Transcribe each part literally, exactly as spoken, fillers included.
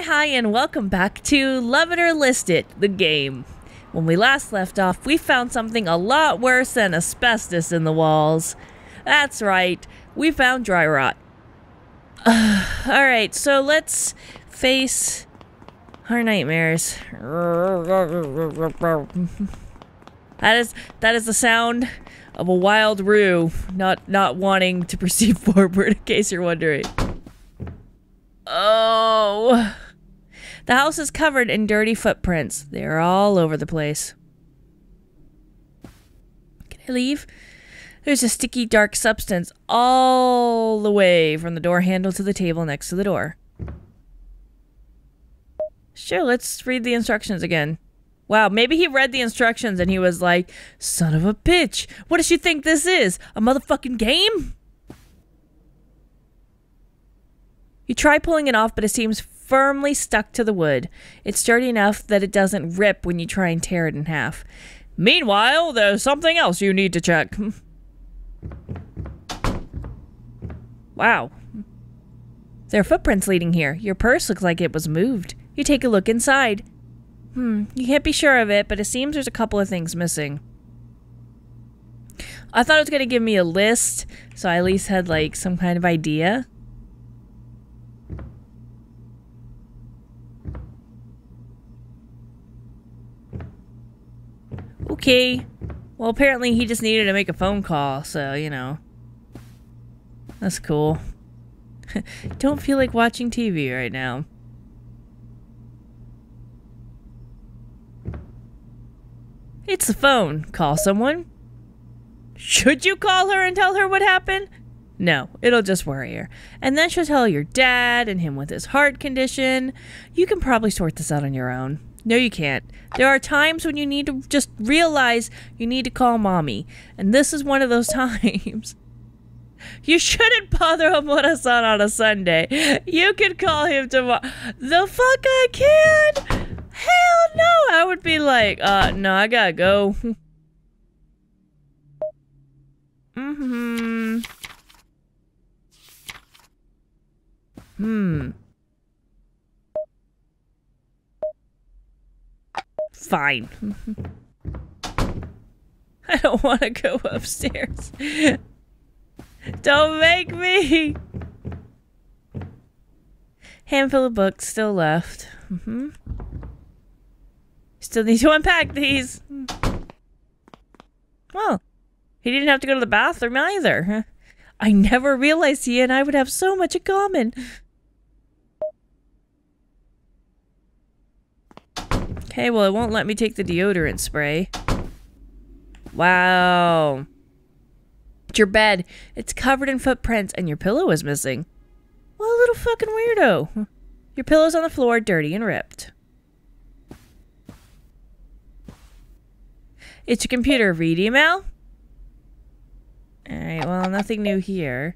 Hi, hi, and welcome back to Love It or List It, the game. When we last left off, we found something a lot worse than asbestos in the walls. That's right, we found dry rot. Alright, so let's face our nightmares. That is, that is the sound of a wild roo, not, not wanting to proceed forward, in case you're wondering. Oh, the house is covered in dirty footprints. They are all over the place. Can I leave? There's a sticky, dark substance all the way from the door handle to the table next to the door. Sure, let's read the instructions again. Wow, maybe he read the instructions and he was like, son of a bitch, what does she think this is? A motherfucking game? You try pulling it off, but it seems firmly stuck to the wood. It's sturdy enough that it doesn't rip when you try and tear it in half. Meanwhile, there's something else you need to check. Wow. There are footprints leading here. Your purse looks like it was moved. You take a look inside. Hmm, you can't be sure of it, but it seems there's a couple of things missing. I thought it was going to give me a list, so I at least had, like, some kind of idea. Okay. Well, apparently he just needed to make a phone call, so, you know. That's cool. Don't feel like watching T V right now. It's the phone. Call someone. Should you call her and tell her what happened? No, it'll just worry her. And then she'll tell your dad and him with his heart condition. You can probably sort this out on your own. No, you can't. There are times when you need to just realize you need to call mommy. And this is one of those times. You shouldn't bother Omura-san on a Sunday. You could call him tomorrow. The fuck I can? Hell no! I would be like, uh, no, I gotta go. Mm-hmm. Hmm. Fine. I don't want to go upstairs. Don't make me! Handful of books still left. Mm-hmm. Still need to unpack these. Well, he didn't have to go to the bathroom either. I never realized he and I would have so much in common. Okay, well, it won't let me take the deodorant spray. Wow. It's your bed. It's covered in footprints, and your pillow is missing. What a little fucking weirdo. Your pillow's on the floor, dirty and ripped. It's your computer. Read email? Alright, well, nothing new here.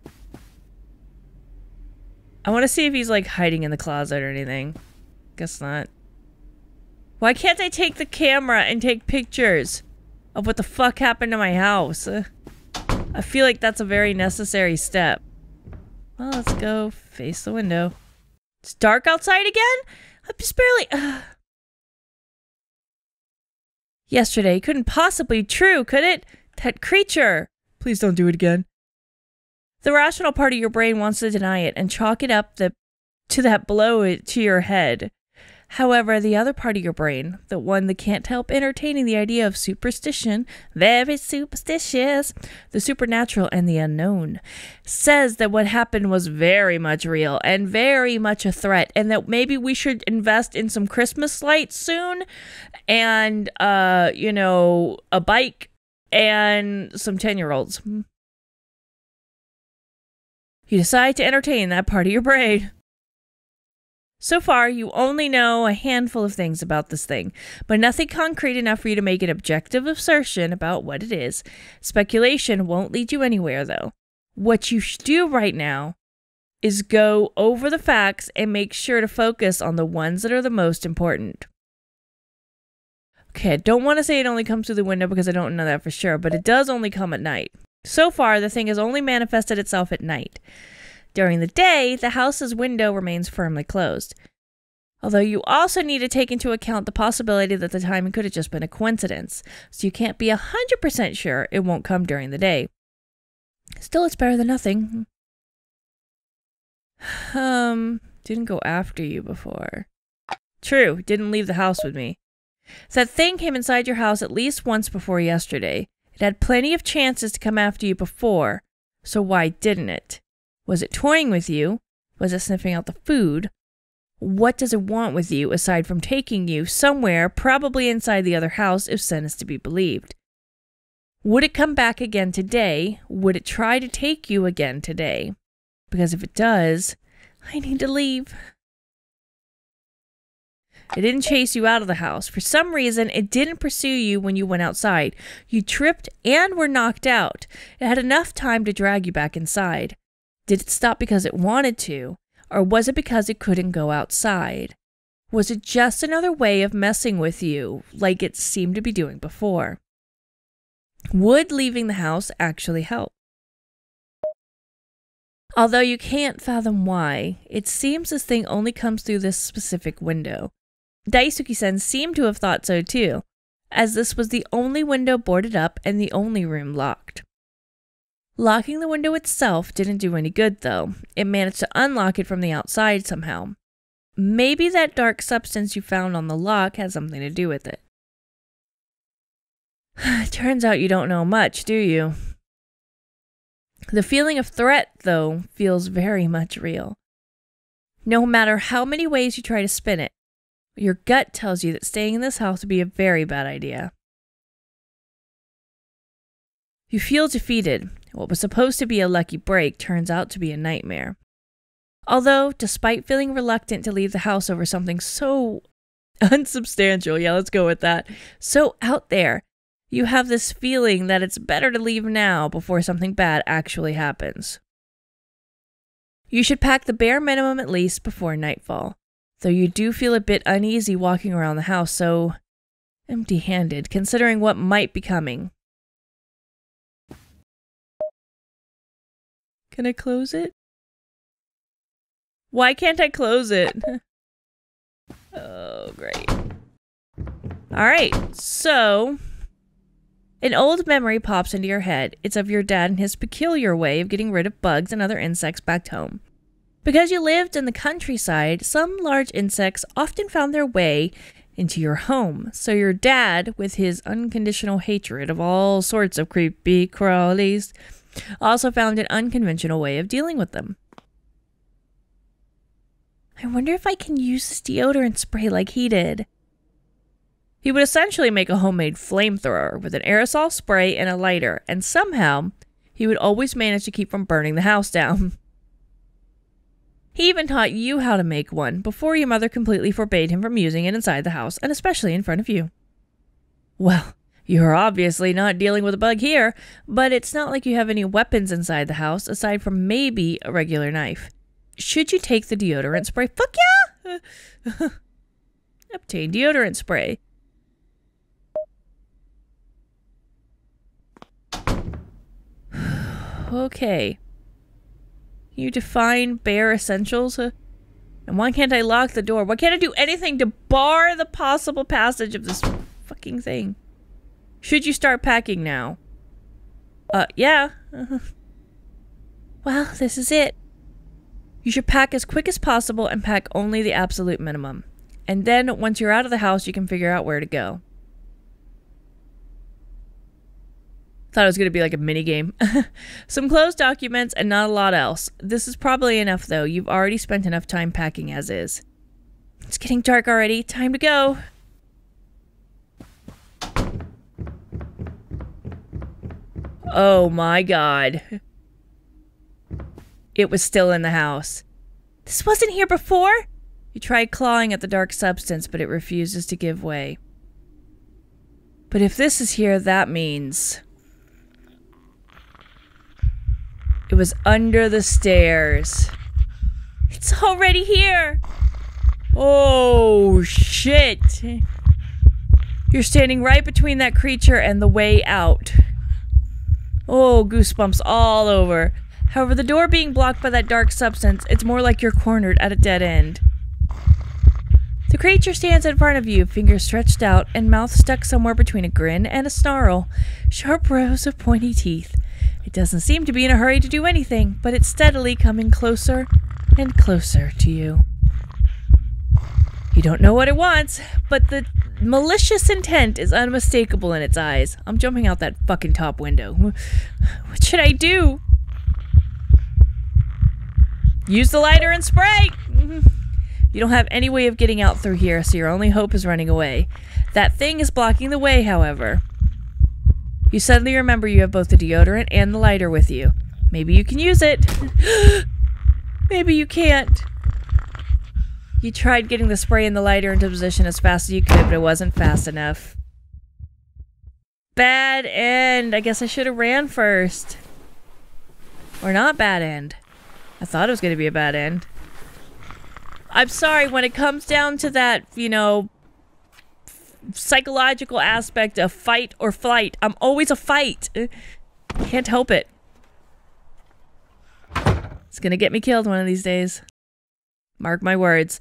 I want to see if he's, like, hiding in the closet or anything. Guess not. Why can't I take the camera and take pictures of what the fuck happened to my house? Uh, I feel like that's a very necessary step. Well, let's go face the window. It's dark outside again? I'm just barely... Uh. Yesterday couldn't possibly be true, could it? That creature! Please don't do it again. The rational part of your brain wants to deny it and chalk it up the, to that blow to your head. However, the other part of your brain, the one that can't help entertaining the idea of superstition, very superstitious, the supernatural and the unknown, says that what happened was very much real and very much a threat, and that maybe we should invest in some Christmas lights soon and, uh, you know, a bike and some ten-year-olds. You decide to entertain that part of your brain. So far, you only know a handful of things about this thing, but nothing concrete enough for you to make an objective assertion about what it is. Speculation won't lead you anywhere, though. What you should do right now is go over the facts and make sure to focus on the ones that are the most important. Okay, I don't want to say it only comes through the window because I don't know that for sure, but it does only come at night. So far, the thing has only manifested itself at night. During the day, the house's window remains firmly closed. Although you also need to take into account the possibility that the timing could have just been a coincidence, so you can't be one hundred percent sure it won't come during the day. Still, it's better than nothing. Um, didn't go after you before. True, didn't leave the house with me. So that thing came inside your house at least once before yesterday. It had plenty of chances to come after you before, so why didn't it? Was it toying with you? Was it sniffing out the food? What does it want with you aside from taking you somewhere, probably inside the other house if Sen is to be believed? Would it come back again today? Would it try to take you again today? Because if it does, I need to leave. It didn't chase you out of the house. For some reason, it didn't pursue you when you went outside. You tripped and were knocked out. It had enough time to drag you back inside. Did it stop because it wanted to? Or was it because it couldn't go outside? Was it just another way of messing with you, like it seemed to be doing before? Would leaving the house actually help? Although you can't fathom why, it seems this thing only comes through this specific window. Daisuke-sen seemed to have thought so too, as this was the only window boarded up and the only room locked. Locking the window itself didn't do any good, though. It managed to unlock it from the outside somehow. Maybe that dark substance you found on the lock had something to do with it. Turns out you don't know much, do you? The feeling of threat, though, feels very much real. No matter how many ways you try to spin it, your gut tells you that staying in this house would be a very bad idea. You feel defeated. What was supposed to be a lucky break turns out to be a nightmare. Although, despite feeling reluctant to leave the house over something so unsubstantial, yeah, let's go with that, so out there, you have this feeling that it's better to leave now before something bad actually happens. You should pack the bare minimum at least before nightfall, though you do feel a bit uneasy walking around the house so empty-handed, considering what might be coming. Can I close it? Why can't I close it? Oh, great. Alright, so an old memory pops into your head. It's of your dad and his peculiar way of getting rid of bugs and other insects back home. Because you lived in the countryside, some large insects often found their way into your home. So your dad, with his unconditional hatred of all sorts of creepy crawlies, also found an unconventional way of dealing with them. I wonder if I can use this deodorant spray like he did. He would essentially make a homemade flamethrower with an aerosol spray and a lighter, and somehow he would always manage to keep from burning the house down. He even taught you how to make one before your mother completely forbade him from using it inside the house, and especially in front of you. Well, you're obviously not dealing with a bug here, but it's not like you have any weapons inside the house aside from maybe a regular knife. Should you take the deodorant spray? Fuck yeah! Obtain deodorant spray. Okay. You define bare essentials? And why can't I lock the door? Why can't I do anything to bar the possible passage of this fucking thing? Should you start packing now? Uh, yeah. Well, this is it. You should pack as quick as possible and pack only the absolute minimum. And then, once you're out of the house, you can figure out where to go. Thought it was going to be like a mini-game. Some clothes, documents, and not a lot else. This is probably enough, though. You've already spent enough time packing as is. It's getting dark already. Time to go. Oh my god. It was still in the house. This wasn't here before? You tried clawing at the dark substance, but it refuses to give way. But if this is here, that means it was under the stairs. It's already here! Oh, shit. You're standing right between that creature and the way out. Oh, goosebumps all over. However, the door being blocked by that dark substance, it's more like you're cornered at a dead end. The creature stands in front of you, fingers stretched out and mouth stuck somewhere between a grin and a snarl, sharp rows of pointy teeth. It doesn't seem to be in a hurry to do anything, but it's steadily coming closer and closer to you. You don't know what it wants, but the malicious intent is unmistakable in its eyes. I'm jumping out that fucking top window. What should I do? Use the lighter and spray! You don't have any way of getting out through here, so your only hope is running away. That thing is blocking the way, however. You suddenly remember you have both the deodorant and the lighter with you. Maybe you can use it. Maybe you can't. You tried getting the spray and the lighter into position as fast as you could, but it wasn't fast enough. Bad end. I guess I should have ran first. Or not bad end. I thought it was going to be a bad end. I'm sorry, when it comes down to that, you know, psychological aspect of fight or flight, I'm always a fight. Can't help it. It's going to get me killed one of these days. Mark my words.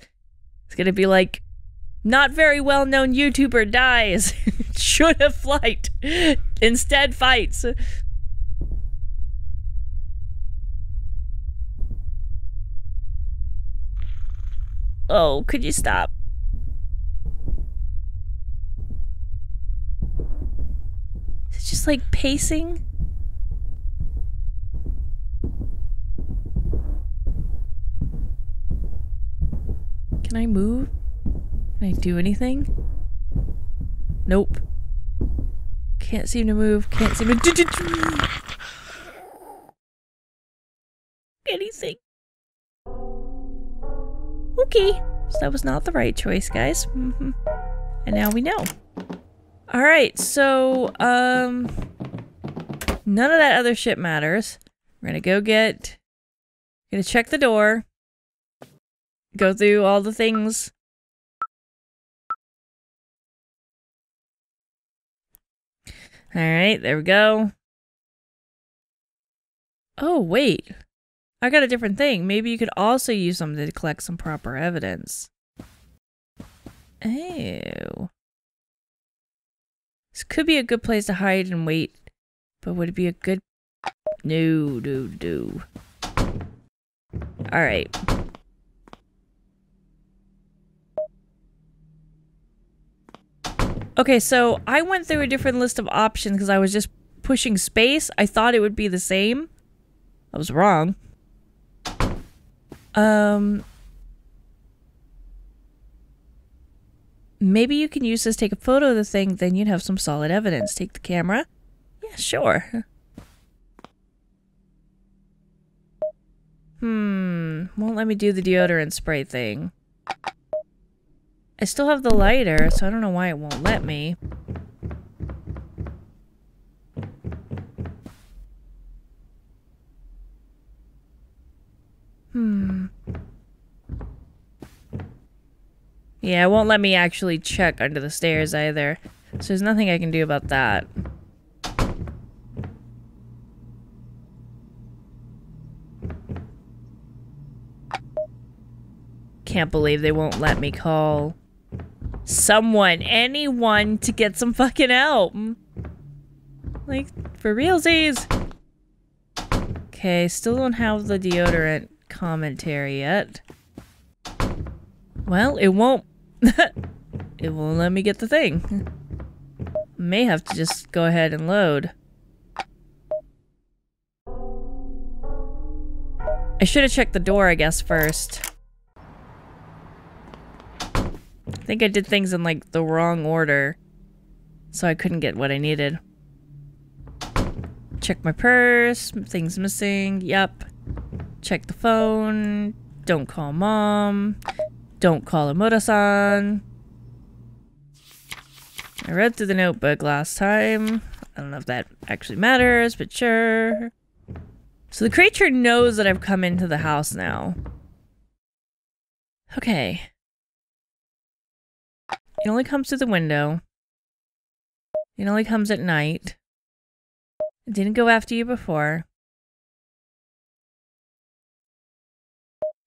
It's going to be like, not very well-known YouTuber dies. Should have flight. Instead fights. Oh, could you stop? It's just like pacing. Can I move? Can I do anything? Nope. Can't seem to move. Can't seem to do, do, do. Anything. Okay, so that was not the right choice, guys. Mm-hmm. And now we know. Alright, so, um... none of that other shit matters. We're gonna go get... gonna check the door. Go through all the things. Alright, there we go. Oh, wait. I got a different thing. Maybe you could also use something to collect some proper evidence. Ew. This could be a good place to hide and wait, but would it be a good... No, do, do. Alright. Okay, so I went through a different list of options because I was just pushing space. I thought it would be the same. I was wrong. Um, maybe you can use this, take a photo of the thing, then you'd have some solid evidence. Take the camera. Yeah, sure. Hmm, won't let me do the deodorant spray thing. I still have the lighter, so I don't know why it won't let me. Hmm. Yeah, it won't let me actually check under the stairs either. So there's nothing I can do about that. Can't believe they won't let me call someone, anyone, to get some fucking help. Like, for realsies. Okay, still don't have the deodorant commentary yet. Well, it won't it won't let me get the thing. May have to just go ahead and load. I should have checked the door, I guess, first. I think I did things in like the wrong order, so I couldn't get what I needed. Check my purse, things missing, yep. Check the phone. Don't call mom. Don't call Emoto-san. I read through the notebook last time. I don't know if that actually matters, but sure. So the creature knows that I've come into the house now. Okay. It only comes through the window. It only comes at night. It didn't go after you before.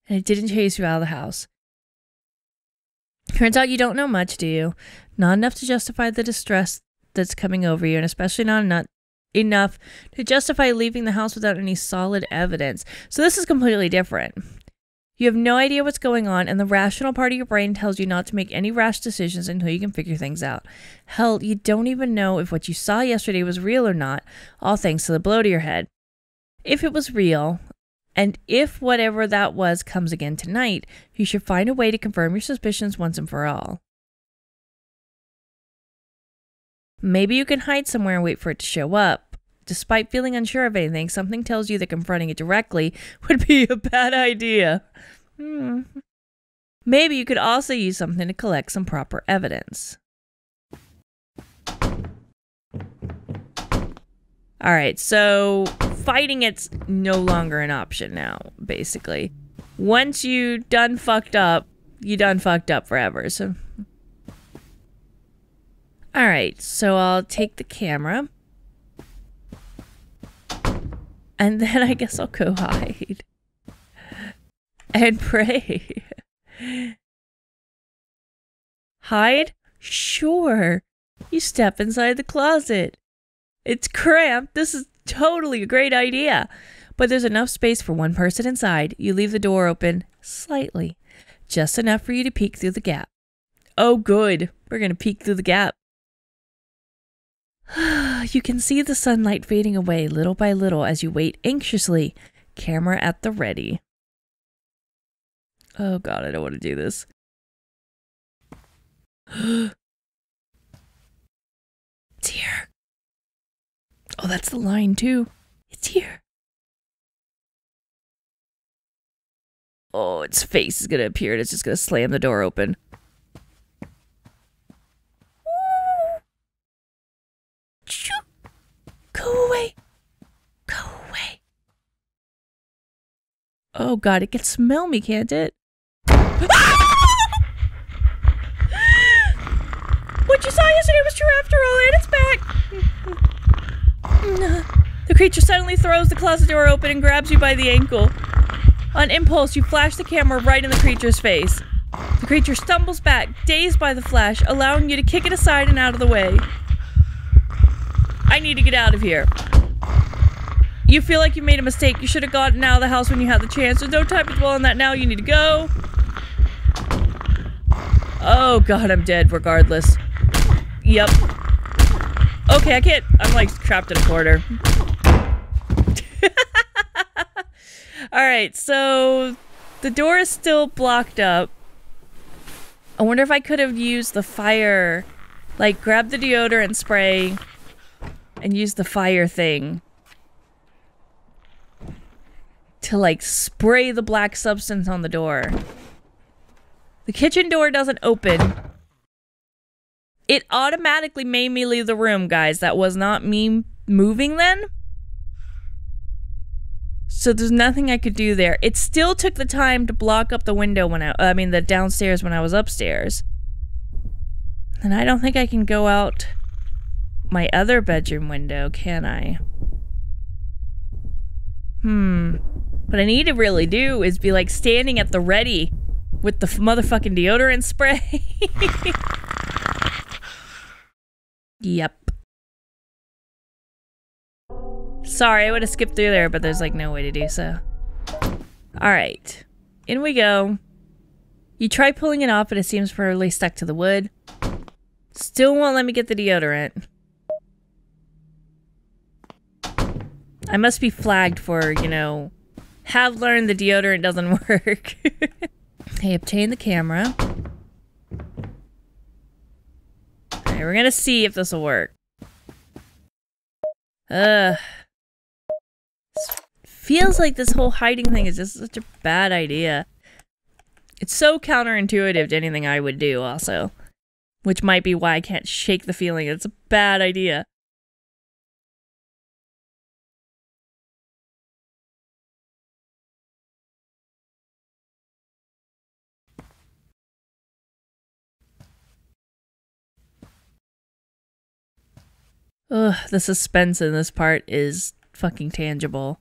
And it didn't chase you out of the house. Turns out you don't know much, do you? Not enough to justify the distress that's coming over you, and especially not enough enough to justify leaving the house without any solid evidence. So this is completely different. You have no idea what's going on, and the rational part of your brain tells you not to make any rash decisions until you can figure things out. Hell, you don't even know if what you saw yesterday was real or not, all thanks to the blow to your head. If it was real, and if whatever that was comes again tonight, you should find a way to confirm your suspicions once and for all. Maybe you can hide somewhere and wait for it to show up. Despite feeling unsure of anything, something tells you that confronting it directly would be a bad idea. Hmm. Maybe you could also use something to collect some proper evidence. Alright, so fighting it's no longer an option now, basically. Once you done fucked up, you done fucked up forever, so... Alright, so I'll take the camera. And then I guess I'll go hide. And pray. Hide? Sure. You step inside the closet. It's cramped. This is totally a great idea. But there's enough space for one person inside. You leave the door open slightly. Just enough for you to peek through the gap. Oh, good. We're going to peek through the gap. You can see the sunlight fading away little by little as you wait anxiously, camera at the ready. Oh god, I don't want to do this. It's here. Oh, that's the line too. It's here. Oh, its face is going to appear and it's just going to slam the door open. Go away. Go away. Oh god, it can smell me, can't it? What you saw yesterday was true after all, and it's back! The creature suddenly throws the closet door open and grabs you by the ankle. On impulse, you flash the camera right in the creature's face. The creature stumbles back, dazed by the flash, allowing you to kick it aside and out of the way. I need to get out of here. You feel like you made a mistake. You should have gotten out of the house when you had the chance. There's no time to dwell on that now. You need to go. Oh god, I'm dead regardless. Yep. Okay, I can't. I'm like trapped in a corner. Alright, so the door is still blocked up. I wonder if I could have used the fire. Like, grab the deodorant spray and use the fire thing to, like, spray the black substance on the door. The kitchen door doesn't open. It automatically made me leave the room, guys. That was not me moving then. So there's nothing I could do there. It still took the time to block up the window when I... I mean, the downstairs when I was upstairs. And I don't think I can go out my other bedroom window, can I? Hmm. What I need to really do is be like standing at the ready with the motherfucking deodorant spray. Yep. Sorry, I would have skipped through there, but there's like no way to do so. Alright. In we go. You try pulling it off, but it seems firmly stuck to the wood. Still won't let me get the deodorant. I must be flagged for, you know, have learned the deodorant doesn't work. Hey, obtain the camera. Alright, we're gonna see if this'll work. Ugh. Feels like this whole hiding thing is just such a bad idea. It's so counterintuitive to anything I would do, also. Which might be why I can't shake the feeling it's a bad idea. Ugh, the suspense in this part is fucking tangible.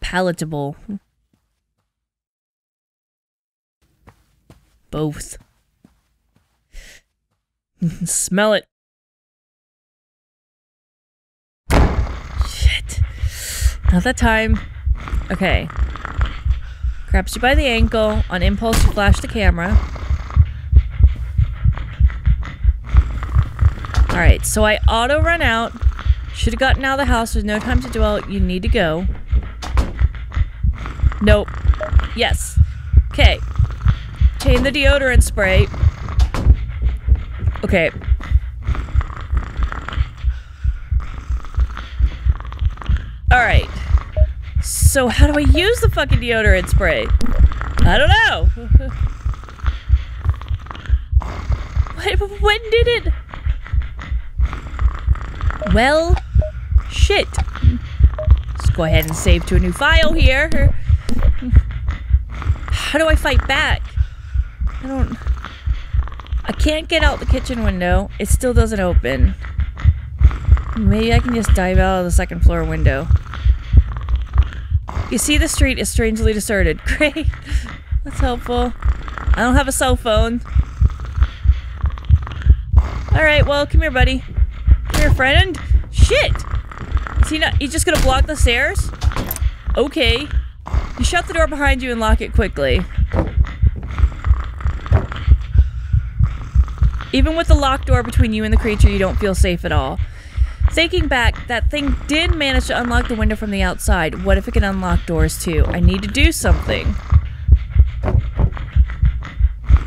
Palatable. Both. Smell it. Shit. Not that time. Okay. Grabs you by the ankle. On impulse, you flash the camera. Alright, so I auto-run out. Should have gotten out of the house. There's no time to dwell. You need to go. Nope. Yes. Okay. Chain the deodorant spray. Okay. Alright. So how do I use the fucking deodorant spray? I don't know. What, when did it... Well, shit. Let's go ahead and save to a new file here. How do I fight back? I don't... I can't get out the kitchen window. It still doesn't open. Maybe I can just dive out of the second floor window. You see the street is strangely deserted. Great. That's helpful. I don't have a cell phone. Alright, well, come here, buddy. Come here, friend. Shit! Is he not- he's just gonna block the stairs? Okay. You shut the door behind you and lock it quickly. Even with the locked door between you and the creature, you don't feel safe at all. Thinking back, that thing did manage to unlock the window from the outside. What if it can unlock doors too? I need to do something.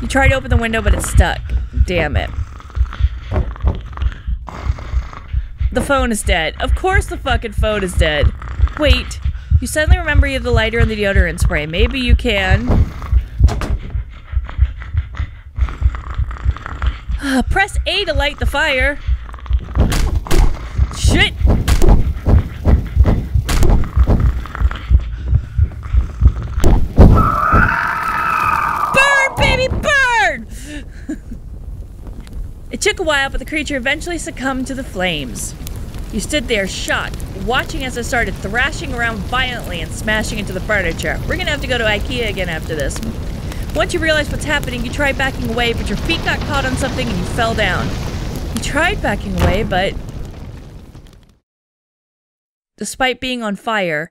You try to open the window, but it's stuck. Damn it. The phone is dead. Of course the fucking phone is dead. Wait. You suddenly remember you have the lighter and the deodorant spray. Maybe you can... Press A to light the fire. Shit! Burn, baby, burn! It took a while, but the creature eventually succumbed to the flames. You stood there, shocked, watching as it started thrashing around violently and smashing into the furniture. We're gonna have to go to IKEA again after this. Once you realize what's happening, you try backing away, but your feet got caught on something and you fell down. You tried backing away, but... Despite being on fire,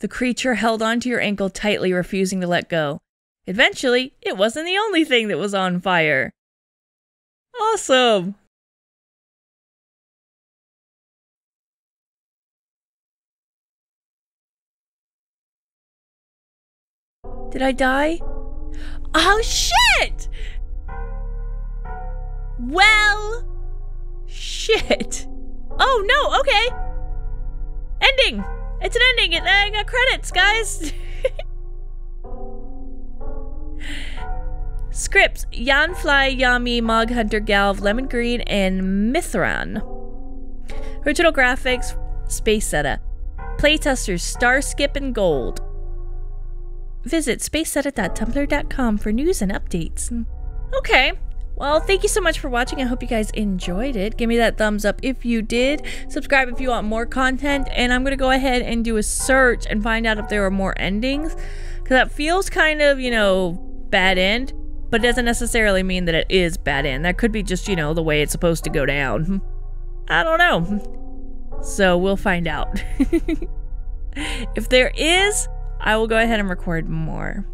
the creature held onto your ankle tightly, refusing to let go. Eventually, it wasn't the only thing that was on fire. Awesome! Did I die? Oh, shit! Well, shit. Oh, no, okay. Ending. It's an ending. It, I got credits, guys. Scripts. Yanfly, Yami, Moghunter, Galve, Lemon Green, and Mithran. Original graphics, Space Setta. Playtesters, Star, Skip, and Gold. Visit space setta dot tumblr dot com for news and updates. Okay. Well, thank you so much for watching. I hope you guys enjoyed it. Give me that thumbs up if you did. Subscribe if you want more content. And I'm going to go ahead and do a search and find out if there are more endings. Because that feels kind of, you know, bad end. But it doesn't necessarily mean that it is bad end. That could be just, you know, the way it's supposed to go down. I don't know. So we'll find out. If there is... I will go ahead and record more.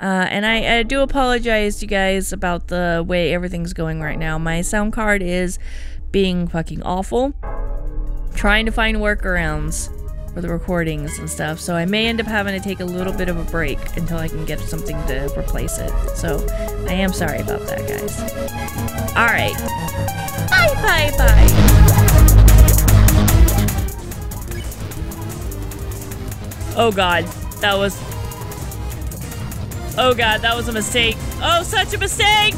Uh, and I, I do apologize to you guys about the way everything's going right now. My sound card is being fucking awful. I'm trying to find workarounds for the recordings and stuff. So I may end up having to take a little bit of a break until I can get something to replace it. So I am sorry about that, guys. Alright. Bye, bye, bye. Oh god, that was... Oh god, that was a mistake. Oh, such a mistake!